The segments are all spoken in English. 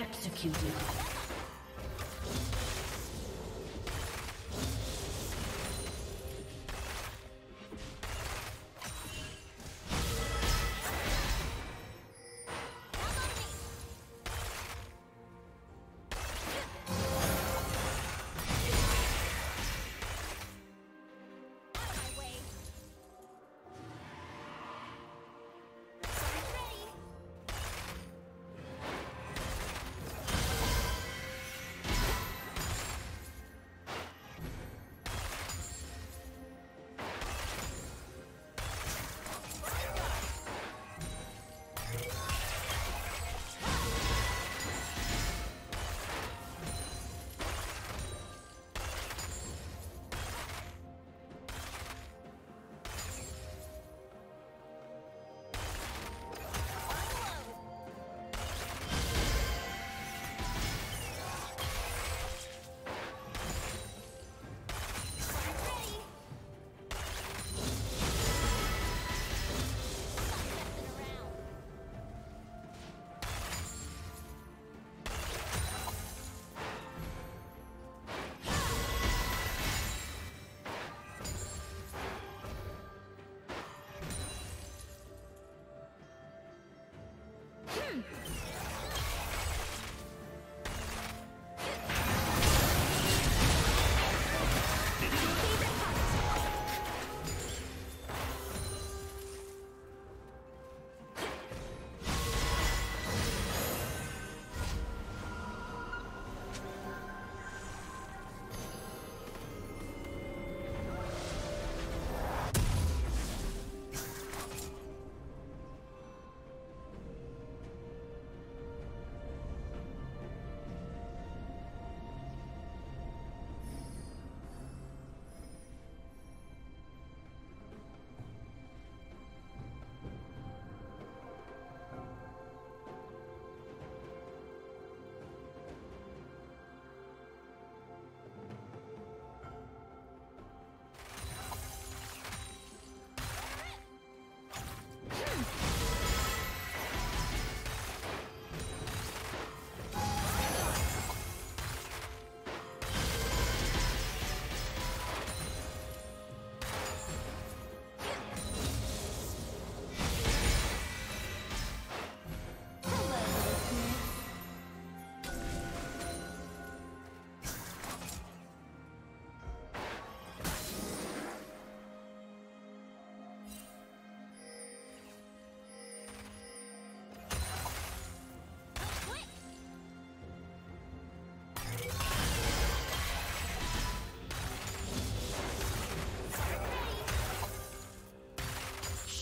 Executed.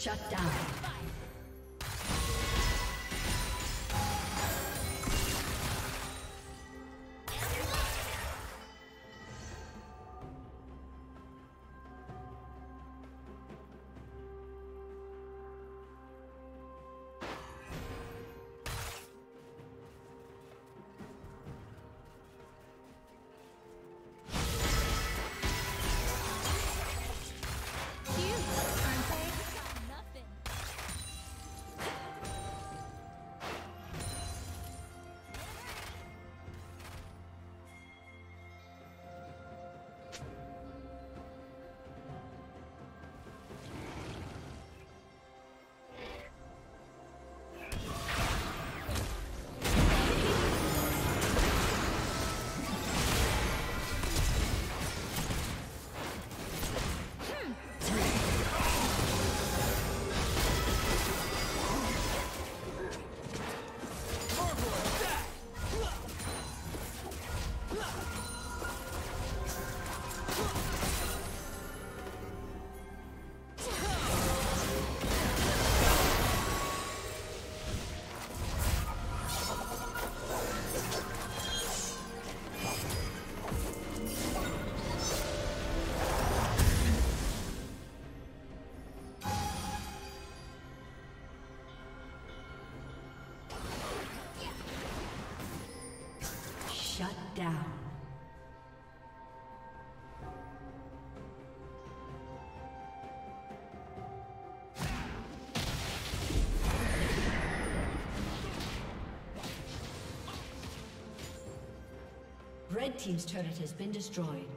Shut down. down. Red team's turret has been destroyed.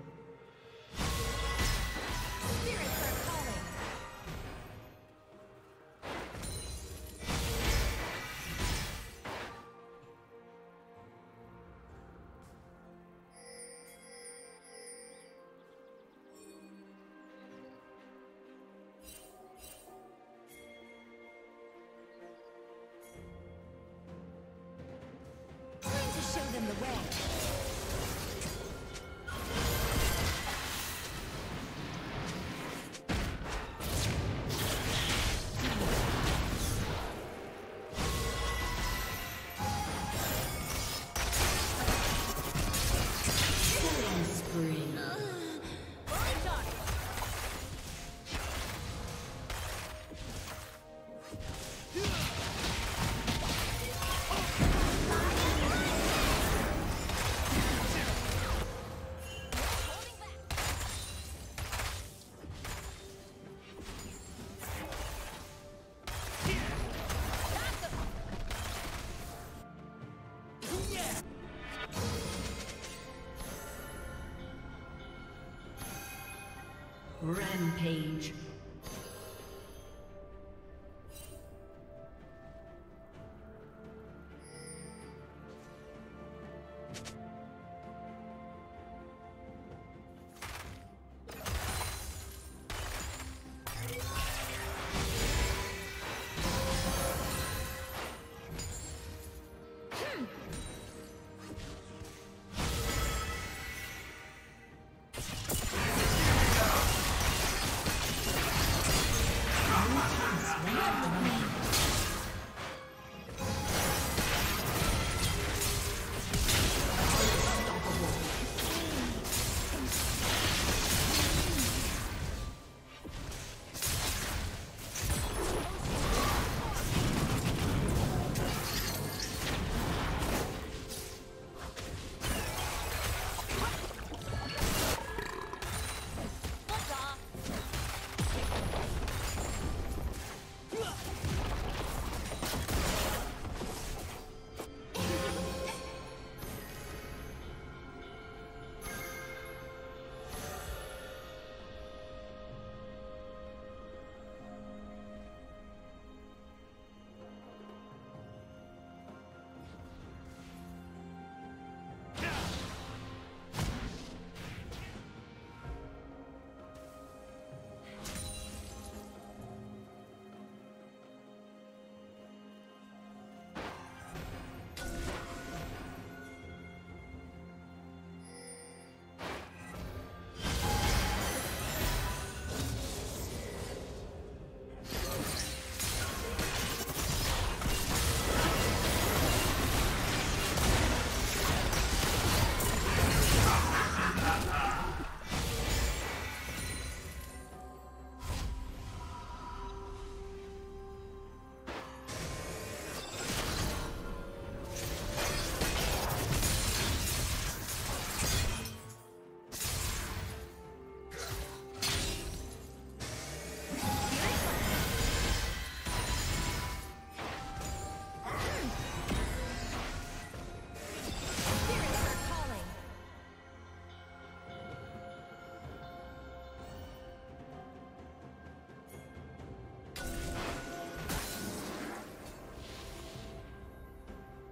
Rampage.